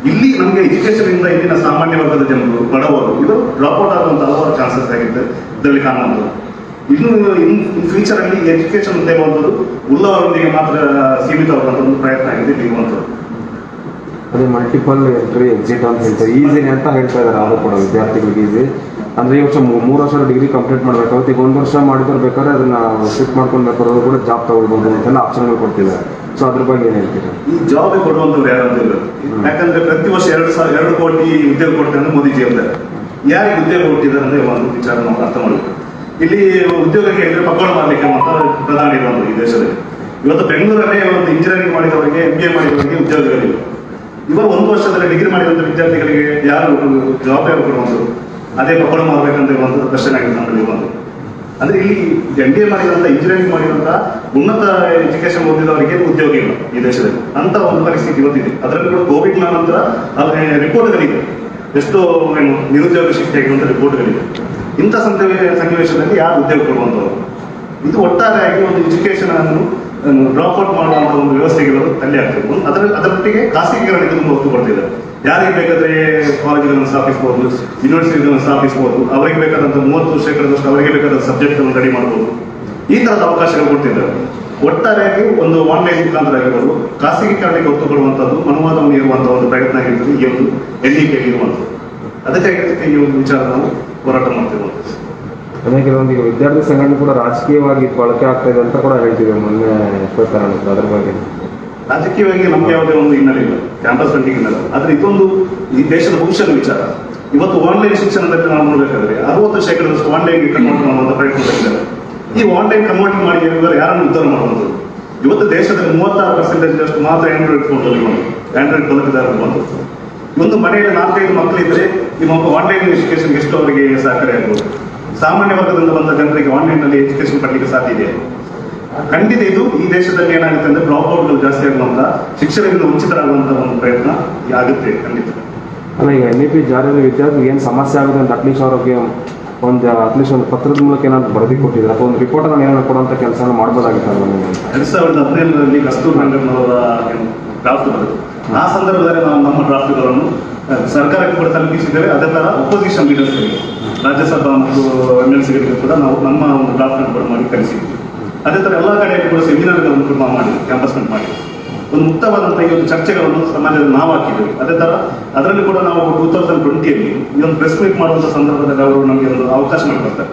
ಇಲ್ಲಿ ನಮಗೆ ಎಜುಕೇಷನಿಂದ ಇಲ್ಲಿನ ಸಾಮಾನ್ಯ ವರ್ಗದ ಜನರು, ಬಡವರು, ಇವರು ಡ್ರಾಪ್ಔಟ್ ಆಗುವಂಥ ಹಲವಾರು ಚಾನ್ಸಸ್ ಆಗಿದೆ ಇದರಲ್ಲಿ ಕಾಣಬಹುದು. ಇನ್ನು ಇನ್ ಫ್ಯೂಚರಲ್ಲಿ ಎಜುಕೇಷನ್ ಅಂತ ಹೇಳುವಂಥದ್ದು ಉಳ್ಳವರೊಂದಿಗೆ ಮಾತ್ರ ಸೀಮಿತವಾದಂಥ ಒಂದು ಪ್ರಯತ್ನ ಆಗಿದೆ ಇರುವಂಥದ್ದು. ಅದೇ ಮಲ್ಟಿಪಲ್ ಎಂಟ್ರಿ ಎಕ್ಸಿಟ್ ಅಂತ ಹೇಳ್ತಾರೆ, ಈಸಿನೇ ಅಂತ ಹೇಳ್ತಾ ಇದ್ದಾರೆ. ಅವರು ಕೂಡ ವಿದ್ಯಾರ್ಥಿಗಳಿಗೆ ಈಸಿ ಅಂದರೆ ಈ ವರ್ಷ 3 ವರ್ಷ ಡಿಗ್ರಿ ಕಂಪ್ಲೀಟ್ ಮಾಡಬೇಕಾಗುತ್ತೆ. ಈಗ 1 ವರ್ಷ ಮಾಡಿಕೊಳ್ಬೇಕಾದ್ರೆ ಅದನ್ನ ಶಿಫ್ಟ್ ಮಾಡ್ಕೊಂಡು ಬೇಕಾದ್ರೂ ಕೂಡ ಜಾಬ್ ತಗೊಳ್ಬೋದು ಅಂತೆಲ್ಲ ಆಪ್ಷನ್ಗಳು ಕೊಡ್ತಿದ್ದಾರೆ. ಸೊ ಅದ್ರ ಬಗ್ಗೆ ಏನು ಹೇಳ್ತೀರಾ? ಈ ಜಾಬ್ ಕೊಡುವಂಥವ್ರು ಯಾರಂತಿಲ್ಲ. ಯಾಕಂದ್ರೆ ಪ್ರತಿ ವರ್ಷ 2 ಕೋಟಿ ಉದ್ಯೋಗ ಕೊಡ್ತಾರೆ ಅಂದ್ರೆ ಮೋದಿಜಿ ಹೇಳ್ತಾರೆ. ಯಾರಿಗೆ ಉದ್ಯೋಗ ಕೊಟ್ಟಿದ್ದಾರೆ ಅಂದ್ರೆ ಒಂದು ವಿಚಾರ ನಾವು ಅರ್ಥ ಮಾಡಬೇಕು. ಇಲ್ಲಿ ಉದ್ಯೋಗಕ್ಕೆ ಹೇಳಿದ್ರೆ ಪಕ್ಕಡ ಮಾಡಲಿಕ್ಕೆ ಅಂತ ಪ್ರಧಾನಿ ಇರೋದು ಈ ದೇಶದಲ್ಲಿ. ಇವತ್ತು ಬೆಂಗಳೂರಲ್ಲೇ ಒಂದು ಇಂಜಿನಿಯರಿಂಗ್ ಮಾಡಿದವರಿಗೆ, MBA ಮಾಡಿದವರಿಗೆ ಉದ್ಯೋಗಗಳಿಲ್ಲ. ಇವಾಗ 1 ವರ್ಷದಲ್ಲಿ ಡಿಗ್ರಿ ಮಾಡಿದಂಥ ವಿದ್ಯಾರ್ಥಿಗಳಿಗೆ ಯಾರು ಜಾಬ್ ಯಾರು ಕೊಡುವಂಥದ್ದು? ಅದೇ ಪಕ್ಕಡ ಮಾಡಬೇಕಂತ ಇರುವಂಥದ್ದು ಪ್ರಶ್ನೆ ಆಗಿದೆ ನಮ್ಮಲ್ಲಿ ಇರುವಂಥದ್ದು. ಅಂದರೆ ಇಲ್ಲಿ MBA ಮಾಡಿದಂಥ, ಇಂಜಿನಿಯರಿಂಗ್ ಮಾಡಿದಂಥ ಉನ್ನತ ಎಜುಕೇಶನ್ ಓದಿದವರಿಗೆ ಉದ್ಯೋಗ ಇಲ್ಲ ಈ ದೇಶದಲ್ಲಿ. ಅಂಥ ಒಂದು ಪರಿಸ್ಥಿತಿ ಇವತ್ತಿದೆ. ಅದರಲ್ಲಿ ಕೂಡ ಕೋವಿಡ್ ನಂತರ ಅದರ ರಿಪೋರ್ಟ್ಗಳಿದೆ, ಎಷ್ಟೋ ನಿರುದ್ಯೋಗ ಶಿಕ್ಷೆಯಾಗಿರುವಂಥ ರಿಪೋರ್ಟ್ಗಳಿದೆ. ಇಂಥ ಸನ್ನಿವೇಶದಲ್ಲಿ ಯಾರು ಉದ್ಯೋಗ ಕೊಡುವಂಥವ್ರು? ಇದು ಒಟ್ಟಾರೆಯಾಗಿ ಒಂದು ಎಜುಕೇಶನ್ ಅನ್ನು ಡ್ರಾಪ್ಔಟ್ ಮಾಡುವಂಥ ಒಂದು ವ್ಯವಸ್ಥೆಗಳು ತಲೆ ಆಗ್ತದೆ. ಅದರೊಟ್ಟಿಗೆ ಖಾಸಗಿಗಳಿಗೆ ತುಂಬ ಒತ್ತು ಕೊಡ್ತಿದ್ದಾರೆ. ಯಾರಿಗೆ ಬೇಕಾದರೆ ಕಾಲೇಜುಗಳನ್ನು ಸ್ಥಾಪಿಸ್ಬೋದು, ಯೂನಿವರ್ಸಿಟಿಗಳನ್ನು ಸ್ಥಾಪಿಸ್ಬೋದು, ಅವರಿಗೆ ಬೇಕಾದಂಥ 30% ಅವರಿಗೆ ಬೇಕಾದ ಸಬ್ಜೆಕ್ಟ್ಗಳನ್ನು ರೆಡಿ ಮಾಡ್ಬೋದು. ಈ ಥರದ ಅವಕಾಶಗಳು ಕೊಡ್ತಿದ್ದಾರೆ. ಒಟ್ಟಾರೆಯಾಗಿ ಒಂದು ಆನ್ಲೈನ್ ಮುಖಾಂತರ ಆಗಿರ್ಬೋದು, ಖಾಸಗೀಕರಣಕ್ಕೆ ಒತ್ತು ಕೊಡುವಂಥದ್ದು, ಮನೋವಾದವನ್ನು ಇರುವಂಥ ಒಂದು ಪ್ರಯತ್ನ ಆಗಿರ್ತದೆ ಈ ಒಂದು NEP ಇರುವಂಥದ್ದು. ಅದಕ್ಕಾಗಿರ್ತಕ್ಕೆ ಈ ಒಂದು ವಿಚಾರ ನಾವು ಹೋರಾಟ ಮಾಡ್ತಿರ್ಬೋದು. ಅದೇ ಕೆಲವೊಂದು ವಿದ್ಯಾರ್ಥಿ ಸಂಘಟನೆ ಕೂಡ ರಾಜಕೀಯವಾಗಿ ಬಳಕೆ ಆಗ್ತಾ ಇದೆ ಅಂತ ಕೂಡ ಹೇಳ್ತಿದ್ವಿ ಮೊನ್ನೆ. ಅದ್ರ ಬಗ್ಗೆ ರಾಜಕೀಯವಾಗಿ ನಮ್ಗೆ ಯಾವುದೇ ಒಂದು ಹಿನ್ನೆಲೆ ಇಲ್ಲ, ಕ್ಯಾಂಪಸ್ ಬಂಟಿಗೆ ಹಿನ್ನೆಲೆ. ಆದರೆ ಇದೊಂದು ಈ ದೇಶದ ಭವಿಷ್ಯದ ವಿಚಾರ. ಇವತ್ತು ಆನ್ಲೈನ್ ಶಿಕ್ಷಣದಲ್ಲಿ ನಾವು ನೋಡಬೇಕಾದ್ರೆ 60% ಆನ್ಲೈನ್ಗೆ ಕನ್ವರ್ಟ್ ಮಾಡುವಂಥ ಪ್ರಯತ್ನ ಮಾಡಿದ್ದಾರೆ. ಈ ಆನ್ಲೈನ್ ಕನ್ವರ್ಟ್ ಮಾಡಿ ಯಾರನ್ನು ಉದ್ಧಾರ ಮಾಡುವಂಥದ್ದು? ಇವತ್ತು ದೇಶದಲ್ಲಿ 36% ಮಾತ್ರ ಆಂಡ್ರಾಯ್ಡ್ ಫೋನ್ ಆಂಡ್ರಾಯ್ಡ್ ಬಳಕೆದಾರ ಮಾಡುವಂಥದ್ದು. ಒಂದು ಮನೆಯಲ್ಲಿ 4-5 ಮಕ್ಕಳಿದ್ರೆ ಈ ಆನ್ಲೈನ್ ಎಜುಕೇಶನ್ಗೆ ಎಷ್ಟು ಅವರಿಗೆ ಸಹಕಾರಿ ಆಗ್ಬೋದು? ಸಾಮಾನ್ಯ ವರ್ಗದಿಂದ ಬಂದ ಜನರಿಗೆ ಆನ್ಲೈನ್ನಲ್ಲಿ ಎಜುಕೇಶನ್ ಪಡಲಿಕ್ಕೆ ಸಾಧ್ಯ ಇದೆ? ಖಂಡಿತ ಇದು ಈ ದೇಶದಲ್ಲಿ ಏನಾಗುತ್ತೆ ಅಂದರೆ ಡ್ರಾಪ್ಔಟ್ಗಳು ಜಾಸ್ತಿ ಆಗುವಂಥ, ಶಿಕ್ಷಣದಿಂದ ವಂಚಿತರಾಗುವಂಥ ಒಂದು ಪ್ರಯತ್ನ ಆಗುತ್ತೆ ಖಂಡಿತ. ಅಲ್ಲ, ಈಗ NEP ಜಾರಿಯಲ್ಲಿ ವಿದ್ಯಾರ್ಥಿಗೆ ಏನು ಸಮಸ್ಯೆ ಆಗುತ್ತೆ ಅಂತ ಅಟ್ಲೀಸ್ಟ್ ಅವ್ರಿಗೆ ಒಂದು ಪತ್ರದ ಮೂಲಕ ಏನಾದ್ರು ಬರೆದು ಕೊಟ್ಟಿದ್ರೆ ಅಥವಾ ಒಂದು ರಿಪೋರ್ಟನ್ನು ಏನಾದ್ರು ಕೊಡುವಂಥ ಕೆಲಸ ಮಾಡಬಹುದಾಗಿತ್ತು. 2017ರಲ್ಲಿ ಕಸ್ತೂರ್ ರಂಗಣ್ಣವರ ಡ್ರಾಫ್ಟ್ ಬರೆದು, ಆ ಸಂದರ್ಭದಲ್ಲಿ ನಾವು ನಮ್ಮ ಡ್ರಾಫ್ಟ್ಗಳನ್ನು ಸರ್ಕಾರಕ್ಕೆ ಕೂಡ ತಲುಪಿಸಿದ್ದೇವೆ. ಅದೇ ಥರ ಅಪೋಸಿಷನ್ ಲೀಡರ್ಸ್ಗಳಿಗೆ, ರಾಜ್ಯಸಭಾ ಮತ್ತು MLCಗಳಿಗೂ ಕೂಡ ನಾವು ನಮ್ಮ ಒಂದು ಡ್ರಾಫ್ಟ್ನ ಕೂಡ ಮಾಡಿ ಕಳಿಸಿದ್ದೀವಿ. ಅದೇ ಥರ ಎಲ್ಲ ಕಡೆಯೂ ಕೂಡ ಸೆಮಿನಾರ್ಗಳನ್ನು ಕೂಡ ಮಾಡಿ ಕ್ಯಾಂಪಸ್ಮೆಂಟ್ ಮಾಡಿ ಒಂದು ಮುಕ್ತವಾದಂಥ ಈ ಒಂದು ಚರ್ಚೆಗಳನ್ನು ಸಮಾಜದಲ್ಲಿ ನಾವು ಹಾಕಿದ್ದೇವೆ. ಅದೇ ಥರ ಅದರಲ್ಲಿ ಕೂಡ ನಾವು 2020ಯಲ್ಲಿ ಈ ಒಂದು ಪ್ರೆಸ್ ಮೀಟ್ ಮಾಡುವಂಥ ಸಂದರ್ಭದಲ್ಲಿ ಅವರು ನಮಗೆ ಒಂದು ಅವಕಾಶ ಮಾಡಿಕೊಡ್ತಾರೆ,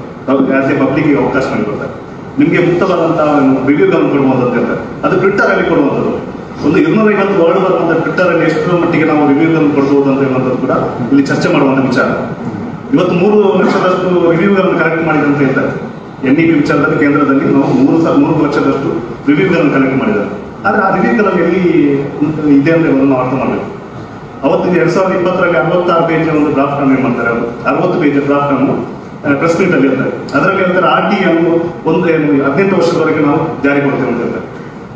ಆಸ್ ಎ ಪಬ್ಲಿಕ್ಗೆ ಅವಕಾಶ ಮಾಡಿಕೊಡ್ತಾರೆ. ನಿಮಗೆ ಮುಕ್ತವಾದಂಥ ರಿವ್ಯೂಗಳನ್ನು ಕೊಡುವಂಥದ್ದು ಇರ್ತಾರೆ, ಅದು ಟ್ವಿಟ್ಟರಲ್ಲಿ ಕೊಡುವಂಥದ್ದು. ಒಂದು 250 ವರ್ಡ್ ಬರುವಂಥ ಟ್ವಿಟ್ಟರಲ್ಲಿ ಎಷ್ಟರ ಮಟ್ಟಿಗೆ ನಾವು ರಿವ್ಯೂಗಳನ್ನು ಕೊಡ್ಬೋದು ಅಂತ ಹೇಳುವಂಥದ್ದು ಕೂಡ ಇಲ್ಲಿ ಚರ್ಚೆ ಮಾಡುವಂಥ ವಿಚಾರ. ಇವತ್ತು 3 ಲಕ್ಷದಷ್ಟು ರಿವ್ಯೂಗಳನ್ನು ಕಲೆಕ್ಟ್ ಮಾಡಿದಂತ ಹೇಳ್ತಾರೆ. NEP ವಿಚಾರದಲ್ಲಿ ಕೇಂದ್ರದಲ್ಲಿ ನಾವು 3 ಲಕ್ಷದಷ್ಟು ರಿವ್ಯೂಗಳನ್ನು ಕಲೆಕ್ಟ್ ಮಾಡಿದ್ದಾರೆ. ಆದರೆ ಆ ರಿವ್ಯೂಗಳಲ್ಲಿ ಎಲ್ಲಿ ಇದೆ ಅಂತ ಹೇಳೋದನ್ನು ಅರ್ಥ ಮಾಡಬೇಕು. ಅವತ್ತಿನ 2020ರಲ್ಲಿ 66 ಪೇಜಿನ ಒಂದು ಡ್ರಾಫ್ಟನ್ನು ಏನು ಮಾಡ್ತಾರೆ, ಅವರು 60 ಪೇಜಿನ ಡ್ರಾಫ್ಟನ್ನು ಪ್ರೆಸ್ ಮೀಟಲ್ಲಿ ಹೇಳ್ತಾರೆ. ಅದರಲ್ಲಿ ಹೇಳ್ತಾರೆ RT ಅನ್ನು ಒಂದು 18 ವರ್ಷದವರೆಗೆ ನಾವು ಜಾರಿ ಕೊಡ್ತೇವೆ ಅಂತ ಹೇಳ್ತಾರೆ.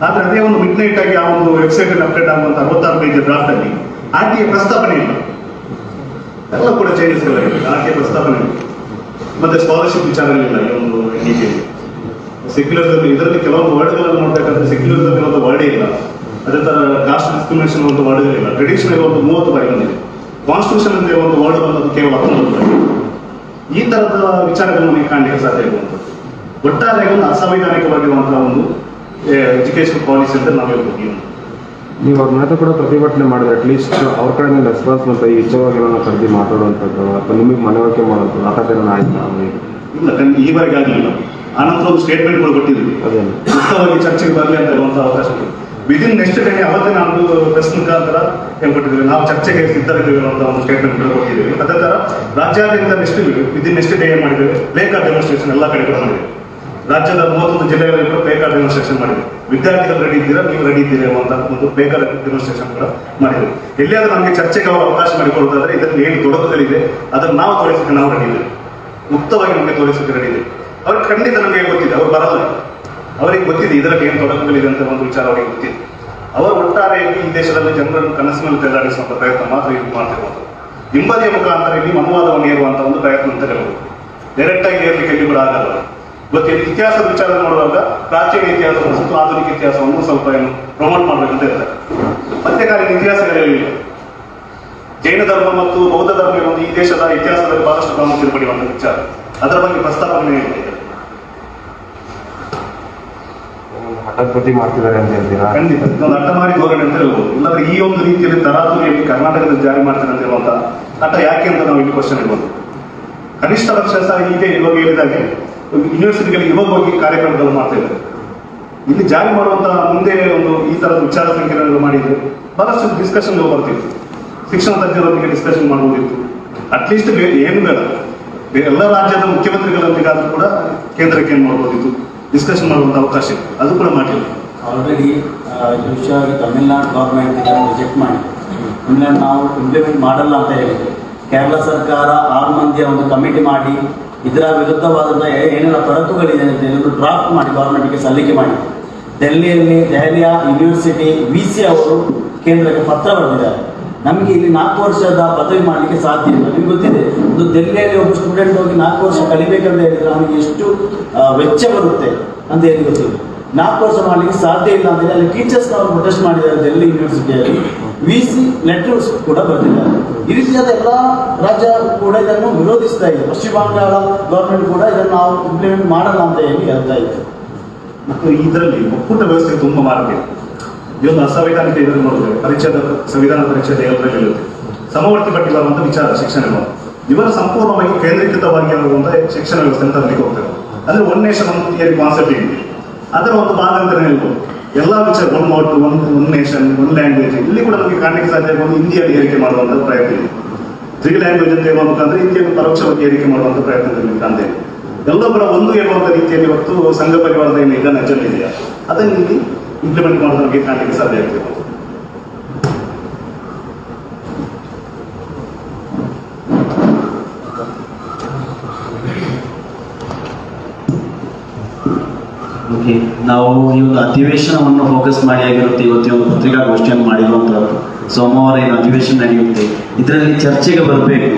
ಆದರೆ ಅದೇ ಒಂದು ಮಿಡ್ ನೈಟ್ ಆಗಿ ಆ ಒಂದು ವೆಬ್ಸೈಟಲ್ಲಿ ಅಪ್ಡೇಟ್ ಆಗುವಂಥ 66 ಪೇಜಿನ ಡ್ರಾಫ್ಟಲ್ಲಿ RT ಪ್ರಸ್ತಾವನೆ ಇಲ್ಲ. ಎಲ್ಲ ಕೂಡ ಚೇಂಜಸ್ ಗಳಾಗಿದೆ. ನಾಟಕ ಪ್ರಸ್ತಾವನೆ ಮತ್ತೆ ಸ್ಕಾಲರ್ಶಿಪ್ ವಿಚಾರಗಳಿಲ್ಲ. ಈ ಒಂದು NEP ಸೆಕ್ಯುಲರ್ದಲ್ಲಿ ಇದರಲ್ಲಿ ಕೆಲವೊಂದು ವರ್ಡ್ಗಳನ್ನು ನೋಡ್ತಕ್ಕಂಥ ಸೆಕ್ಯುಲರ್ದಲ್ಲಿ ಒಂದು ವರ್ಡೇ ಇಲ್ಲ. ಅದೇ ಥರ ಕಾಸ್ಟ್ ಡಿಸ್ಕ್ರಿಮಿನೇಷನ್ ಒಂದು ವರ್ಡ್ಗಳಿಲ್ಲ. ಟ್ರೆಡಿಷನಲ್ ಒಂದು 30 ಬಾಯಿ ಬಂದಿದೆ. ಕಾನ್ಸ್ಟಿಟ್ಯೂಷನ್ ಅಂತ ಒಂದು ವರ್ಡ್ ಬಂದದ್ದು ಕೇವಲ 19 ಬಾಯಿ. ಈ ಥರದ ವಿಚಾರಗಳನ್ನು ನೀವು ಕಾಣಲಿಕ್ಕೆ ಸಾಧ್ಯ ಇರುವಂಥದ್ದು. ಒಟ್ಟಾರೆ ಒಂದು ಅಸಂವಿಧಾನಿಕವಾಗಿರುವಂತಹ ಒಂದು ಎಜುಕೇಶನ್ ಪಾಲಿಸಿ ಅಂತ ನಾವು ಹೇಳ್ಬೋದು. ನೀವು ಅವ್ರ ಮಾತ್ರ ಕೂಡ ಪ್ರತಿಭಟನೆ ಮಾಡಿದ್ರೆ ಅಟ್ಲೀಸ್ಟ್ ಅವ್ರ ಕಡೆಯಿಂದ ರೆಸ್ಪಾನ್ಸ್ ಮತ್ತು ಈ ವಿಚಾರಗಳನ್ನು ಖರೀದಿ ಮಾತಾಡುವಂಥದ್ದು ಅಥವಾ ನಿಮಗೆ ಮನವರಿಕೆ ಮಾಡುವಂಥದ್ದು ಆ ಥರ ಇಲ್ಲ, ಈವರೆಗೆ ಆಗಲಿಲ್ಲ. ಆನಂತರ ಒಂದು ಸ್ಟೇಟ್ಮೆಂಟ್ಗಳು ಕೊಟ್ಟಿದ್ದೀವಿ, ಅದೇ ಮುಕ್ತವಾಗಿ ಚರ್ಚೆಗೆ ಬರಲಿ ಅಂತ ಇರುವಂಥ ಅವಕಾಶ ಇದೆ. ವಿದಿನ್ ನೆಕ್ಸ್ಟ್ ಡೇ ಅವತ್ತೇ ನಾವು ಪ್ರೆಸ್ ಮುಖಾಂತರ ಹೇಳ್ಕೊಟ್ಟಿದ್ದೀವಿ, ನಾವು ಚರ್ಚೆಗೆ ಸಿದ್ಧರಿದ್ದೀವಿ ಅನ್ನೋಂಥ ಒಂದು ಸ್ಟೇಟ್ಮೆಂಟ್ಗಳು ಕೊಟ್ಟಿದ್ದೀವಿ. ಅದೇ ಥರ ರಾಜ್ಯಾದ್ಯಂತ ನೆಕ್ಸ್ಟ್ ವಿದಿನ್ ನೆಕ್ಸ್ಟ್ ಡೇ ಏನು ಮಾಡಿದ್ದೇವೆ, ಪ್ಲೇಕಾ ಡೆಮಾನ್ಸ್ಟ್ರೇಷನ್ ಎಲ್ಲ ಕಡೆ ಕೂಡ ಮಾಡಿದ್ದೇವೆ. ರಾಜ್ಯದ 31 ಜಿಲ್ಲೆಗಳಲ್ಲಿ ಕೂಡ ಪ್ಲೇಕಾರ್ಡ್ ಡೆಮಾನ್ಸ್ಟ್ರೇಷನ್ ಮಾಡಿದ್ರು. ವಿದ್ಯಾರ್ಥಿಗಳು ರೆಡಿ ಇದ್ದೀರಾ, ನೀವು ರೆಡಿ ಇದ್ದೀರಾ ಒಂದು ಪ್ಲೇಕಾರ್ಡ್ ಡೆಮಾನ್ಸ್ಟ್ರೇಷನ್ ಕೂಡ ಮಾಡಿದ್ರು. ಎಲ್ಲಿಯಾದ್ರೂ ನಮಗೆ ಚರ್ಚೆಗೆ ಅವರು ಅವಕಾಶ ಮಾಡಿಕೊಡೋದಾದ್ರೆ ಇದರಲ್ಲಿ ಏನು ತೊಡಕುಗಳಿದೆ ಅದನ್ನು ನಾವು ತೋರಿಸೋಕ್ಕೆ ನಾವು ರೆಡಿ ಇದ್ದೀವಿ, ಮುಕ್ತವಾಗಿ ನಮಗೆ ತೋರಿಸೋಕೆ ರೆಡಿ ಇದೆ. ಅವ್ರು ಖಂಡಿತ ನಮಗೆ ಗೊತ್ತಿದೆ, ಅವ್ರು ಬರಲ್ಲ, ಅವರಿಗೆ ಗೊತ್ತಿದೆ ಇದರಲ್ಲಿ ಏನು ತೊಡಕುಗಳಿದೆ ಅಂತ ಒಂದು ವಿಚಾರ ಅವರಿಗೆ ಗೊತ್ತಿದೆ. ಅವರ ಒಟ್ಟಾರೆ ಈ ದೇಶದಲ್ಲಿ ಜನರನ್ನು ಕನಸಿನಲ್ಲಿ ತೆರಳಿಸುವಂಥ ಪ್ರಯತ್ನ ಮಾತ್ರ ಇದು ಮಾಡ್ತಿರ್ಬೋದು. ಹಿಂಬದಿಯ ಮುಖಾಂತರ ಇಲ್ಲಿ ಅನುವಾದವನ್ನು ಹೇರುವಂಥ ಒಂದು ಪ್ರಯತ್ನ ಅಂತ ಹೇಳ್ಬೋದು. ಡೈರೆಕ್ಟಾಗಿ ಹೇರಲಿಕ್ಕೆ ಕೂಡ ಆಗಲ್ಲ. ಇವತ್ತಿನ ಇತಿಹಾಸದ ವಿಚಾರ ನೋಡುವಾಗ ಪ್ರಾಚೀನ ಇತಿಹಾಸ ಮತ್ತು ಆಧುನಿಕ ಇತಿಹಾಸವನ್ನು ಸ್ವಲ್ಪ ಏನು ಪ್ರಮೋಟ್ ಮಾಡಬೇಕಂತ ಇರ್ತಾರೆ. ಮಧ್ಯಕಾಲೀನ ಇತಿಹಾಸಗಳೇನಿಲ್ಲ. ಜೈನ ಧರ್ಮ ಮತ್ತು ಬೌದ್ಧ ಧರ್ಮ ಒಂದು ಈ ದೇಶದ ಇತಿಹಾಸದಲ್ಲಿ ಬಹಳಷ್ಟು ಪ್ರಾಮುಖ್ಯತೆ ಪಡೆಯುವಂತಹ ವಿಚಾರ, ಅದರ ಬಗ್ಗೆ ಪ್ರಸ್ತಾವನೆ ಹಠಾತ್ಪತಿ ಮಾಡ್ತಿದ್ದಾರೆ ಅಂತ ಹೇಳ್ತೀರಾ? ಖಂಡಿತ ಇದೊಂದು ಹಠಮಾರಿ ಧೋರಣೆ ಅಂತ ಹೇಳ್ಬೋದು. ಇಲ್ಲಾಂದ್ರೆ ಈ ಒಂದು ರೀತಿಯಲ್ಲಿ ತರಾತುರಿಯಲ್ಲಿ ಕರ್ನಾಟಕದಲ್ಲಿ ಜಾರಿ ಮಾಡ್ತಾರೆ ಅಂತ ಹೇಳುವಂತಹ ಹಠ ಯಾಕೆ ಅಂತ ನಾವು ಇಲ್ಲಿ ಕ್ವಶನ್ ಇರ್ಬೋದು. ಕನಿಷ್ಠ ಪಕ್ಷ ಸಹ ಹೀಗೆ ಇವಾಗ ಹೇಳಿದಾಗೆ ಯೂನಿವರ್ಸಿಟಿಗಳಿಗೆ ಇವಾಗ ಹೋಗಿ ಕಾರ್ಯಕ್ರಮಗಳನ್ನು ಮಾಡ್ತಾ ಇದ್ದಾರೆ. ಇಲ್ಲಿ ಜಾರಿ ಮಾಡುವಂತಹ ಮುಂದೆ ಒಂದು ಈ ತರದ ವಿಚಾರ ಸಂಕಿರಣಗಳು ಮಾಡಿದ್ರು, ಬಹಳಷ್ಟು ಡಿಸ್ಕಷನ್ ಬರ್ತಿತ್ತು. ಶಿಕ್ಷಣ ತಜ್ಞರೊಂದಿಗೆ ಡಿಸ್ಕಷನ್ ಮಾಡುವುದಿತ್ತು. ಅಟ್ಲೀಸ್ಟ್ ಏನು ಬೇಡ, ಎಲ್ಲ ರಾಜ್ಯದ ಮುಖ್ಯಮಂತ್ರಿಗಳೊಂದಿಗಾದ್ರೂ ಕೂಡ ಕೇಂದ್ರಕ್ಕೆ ಏನು ಮಾಡ್ಬೋದಿತ್ತು, ಡಿಸ್ಕಷನ್ ಮಾಡುವಂತಹ ಅವಕಾಶ ಇತ್ತು. ಅದು ಕೂಡ ಮಾಡಿಲ್ಲ. ಆಲ್ರೆಡಿ ತಮಿಳ್ನಾಡು ಗೌರ್ಮೆಂಟ್ ರಿಜೆಕ್ಟ್ ಮಾಡಿ ನಾವು ಇಂಪ್ಲಿಮೆಂಟ್ ಮಾಡಲ್ಲ ಅಂತ ಹೇಳಿದ್ರು. ಕೇರಳ ಸರ್ಕಾರ 6 ಮಂದಿಯ ಒಂದು ಕಮಿಟಿ ಮಾಡಿ ಇದರ ವಿರುದ್ಧವಾದಂಥ ಏನೆಲ್ಲ ತೊಡಕುಗಳಿದೆ ಅಂತ ಹೇಳಿದ್ರು ಡ್ರಾಫ್ಟ್ ಮಾಡಿ ಗೌರ್ಮೆಂಟ್ಗೆ ಸಲ್ಲಿಕೆ ಮಾಡಿ. ದೆಹಲಿಯಲ್ಲಿ ದೆಹಲಿಯ ಯೂನಿವರ್ಸಿಟಿ VC ಅವರು ಕೇಂದ್ರಕ್ಕೆ ಪತ್ರ ಬರೆದಿದ್ದಾರೆ, ನಮಗೆ ಇಲ್ಲಿ 4 ವರ್ಷದ ಪದವಿ ಮಾಡಲಿಕ್ಕೆ ಸಾಧ್ಯ ಇಲ್ಲ. ನಿಮ್ಗೆ ಗೊತ್ತಿದೆ, ಒಂದು ದೆಹಲಿಯಲ್ಲಿ ಒಬ್ಬ ಸ್ಟೂಡೆಂಟ್ ಹೋಗಿ 4 ವರ್ಷ ಕಲಿಬೇಕಂತ ಹೇಳಿದ್ರೆ ನಮಗೆ ಎಷ್ಟು ವೆಚ್ಚ ಬರುತ್ತೆ ಅಂತ ಹೇಳಿ ಗೊತ್ತಿದೆ. 4 ವರ್ಷ ಮಾಡಲಿಕ್ಕೆ ಸಾಧ್ಯ ಇಲ್ಲ ಅಂತೇಳಿ ಅಲ್ಲಿ ಟೀಚರ್ಸ್ನವರು ಪ್ರೊಟೆಸ್ಟ್ ಮಾಡಿದ್ದಾರೆ. ದೆಹಲಿ ಯೂನಿವರ್ಸಿಟಿಯಲ್ಲಿ VC ಲೆಟರ್ಸ್ ಕೂಡ ಬಂದಿದ್ದಾರೆ. ಈ ರೀತಿಯಾದ ಎಲ್ಲ ರಾಜ್ಯ ಕೂಡ ಇದನ್ನು ವಿರೋಧಿಸ್ತಾ ಇದೆ. ಪಶ್ಚಿಮ ಬಂಗಾಳ ಗೌರ್ಮೆಂಟ್ ಕೂಡ ಇದನ್ನು ನಾವು ಇಂಪ್ಲಿಮೆಂಟ್ ಮಾಡಲ್ಲ ಅಂತ ಹೇಳಿ ಹೇಳ್ತಾ ಇದೆ. ಮತ್ತು ಇದರಲ್ಲಿ ಒಕ್ಕೂಟ ವ್ಯವಸ್ಥೆ ತುಂಬ ಮಾರ್ಗ. ಇದೊಂದು ಅಸಂವಿಧಾನಿಕ ಇದನ್ನು ನೋಡಿದ್ದೇವೆ. ಪರಿಚಯದ ಸಂವಿಧಾನ ಪರಿಚಯದ 7ರಲ್ಲಿ ಇರುತ್ತೆ ಸಮವರ್ತಿ ಪಟ್ಟಿರುವಂಥ ವಿಚಾರ ಶಿಕ್ಷಣ. ಇವರು ಸಂಪೂರ್ಣವಾಗಿ ಕೇಂದ್ರೀಕೃತವಾಗಿ ಆಗುವಂಥ ಶಿಕ್ಷಣ ವ್ಯವಸ್ಥೆ ತರಲಿಕ್ಕೆ ಹೋಗ್ತಾರೆ. ಅಂದರೆ ಒನ್ ನೇಷನ್ ಒಂದು ಥಿಯರಿ ಕಾನ್ಸೆಪ್ಟ್ ಇದೆ, ಅದರ ಒಂದು ಭಾಗ ಅಂತಲೇ ಹೇಳ್ಬೋದು. ಎಲ್ಲ ವಿಚಾರ ಒನ್ ನೇಷನ್ ಒನ್ ಲ್ಯಾಂಗ್ವೇಜ್ ಇಲ್ಲಿ ಕೂಡ ನಮಗೆ ಕಾಣಲಿಕ್ಕೆ ಸಾಧ್ಯ. ಒಂದು ಹಿಂದಿಯಲ್ಲಿ ಏರಿಕೆ ಮಾಡುವಂಥ ಪ್ರಯತ್ನ ಇದೆ. 3 ಲ್ಯಾಂಗ್ವೇಜ್ ಅಂತ ಹೇಳ್ಬೇಕಂದ್ರೆ ಹಿಂದಿಯನ್ನು ಪರೋಕ್ಷವಾಗಿ ಏರಿಕೆ ಮಾಡುವಂಥ ಪ್ರಯತ್ನದಲ್ಲಿ ಕಾಣ್ತೇವೆ. ಎಲ್ಲರೂ ಕೂಡ ಒಂದು ಹೇಳುವಂಥ ರೀತಿಯಲ್ಲಿ ಇವತ್ತು ಸಂಘ ಪರಿವಾರದ ಏನು ಈಗ ನಜಲ್ ಇದೆಯಾ ಅದೇ ರೀತಿ ಇಂಪ್ಲಿಮೆಂಟ್ ಮಾಡೋದು ನಮಗೆ ಕಾಣಲಿಕ್ಕೆ ಸಾಧ್ಯ ಆಗ್ತದೆ. ನಾವು ಈ ಒಂದು ಅಧಿವೇಶನವನ್ನು ಫೋಕಸ್ ಮಾಡಿ ಆಗಿರುತ್ತೆ ಇವತ್ತಿನ ಒಂದು ಪತ್ರಿಕಾಗೋಷ್ಠಿಯನ್ನು ಮಾಡಿರುವಂಥದ್ದು. ಸೋಮವಾರ ಏನು ಅಧಿವೇಶನ ನಡೆಯುತ್ತೆ, ಇದರಲ್ಲಿ ಚರ್ಚೆಗೆ ಬರಬೇಕು.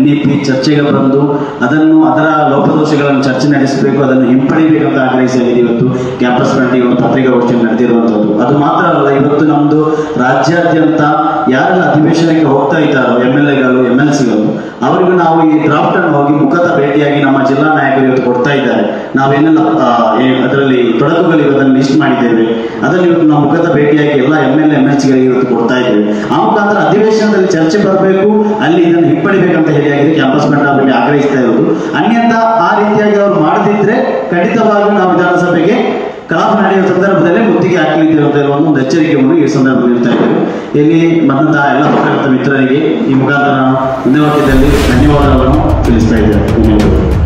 NEP ಚರ್ಚೆಗೆ ಬಂದು ಅದನ್ನು ಅದರ ಲೋಪದೋಷಗಳನ್ನು ಚರ್ಚೆ ನಡೆಸಬೇಕು, ಅದನ್ನು ಹಿಂಪಡಿಬೇಕಂತ ಆಗ್ರಹಿಸಿದೆ ಇವತ್ತು ಕ್ಯಾಂಪಸ್ ನಲ್ಲಿ ಒಂದು ಪತ್ರಿಕಾಗೋಷ್ಠಿಯನ್ನು ನಡೆದಿರುವಂಥದ್ದು. ಅದು ಮಾತ್ರ ಅಲ್ಲ, ಇವತ್ತು ನಮ್ಮದು ರಾಜ್ಯಾದ್ಯಂತ ಯಾರೆಲ್ಲ ಅಧಿವೇಶನಕ್ಕೆ ಹೋಗ್ತಾ ಇದ್ದಾರೋ MLA ಗಳು MLC ಗಳು ಅವರಿಗೂ ನಾವು ಈ ಡ್ರಾಫ್ಟ್ ಅನ್ನು ಹೋಗಿ ಮುಖತಃ ಭೇಟಿಯಾಗಿ ನಮ್ಮ ಜಿಲ್ಲಾ ನಾಯಕರು ಇವತ್ತು ಕೊಡ್ತಾ ಇದ್ದಾರೆ. ನಾವೇನೆಲ್ಲ ಅದರಲ್ಲಿ ತೊಡಕುಗಳಿವೆ ಅದನ್ನು ಲಿಸ್ಟ್ ಮಾಡಿದ್ದೇವೆ. ಅದರಲ್ಲಿ ಇವತ್ತು ನಾವು ಮುಖತಃ ಭೇಟಿಯಾಗಿ ಎಲ್ಲ MLA MLC ಗಳಿಗೆ ಇವತ್ತು ಕೊಡ್ತಾ ಇದ್ದೇವೆ. ಆ ಮುಖಾಂತರ ಅಧಿವೇಶನದಲ್ಲಿ ಚರ್ಚೆ ಬರಬೇಕು, ಅಲ್ಲಿ ಇದನ್ನು ಹಿಂಪಡಿಬೇಕಂತ ಹೇಳಿ ಕ್ಯಾಂಪಸ್ ನಲ್ಲಿ ಆಗ್ರಹಿಸ್ತಾ ಇರೋದು. ಅನ್ಯತ ಆ ರೀತಿಯಾಗಿ ಅವರು ಮಾಡದಿದ್ರೆ ಖಂಡಿತವಾಗಿ ನಾವು ವಿಧಾನಸಭೆಗೆ ಕಲಾಪ ನಡೆಯುವ ಸಂದರ್ಭದಲ್ಲಿ ಮುತ್ತಿಗೆ ಹಾಕಲಿದ್ದೇವೆ ಅಂತ ಹೇಳುವ ಒಂದು ಎಚ್ಚರಿಕೆಯನ್ನು ಈ ಸಂದರ್ಭದಲ್ಲಿ ಇರ್ತಾ ಇದ್ದೇವೆ. ಇಲ್ಲಿ ಬಂದಂತಹ ಎಲ್ಲ ಪತ್ರಕರ್ತ ಮಿತ್ರರಿಗೆ ಈ ಮುಖಾಂತರ ಧನ್ಯವಾದವನ್ನು ತಿಳಿಸ್ತಾ ಇದ್ದೇವೆ. ಧನ್ಯವಾದಗಳು.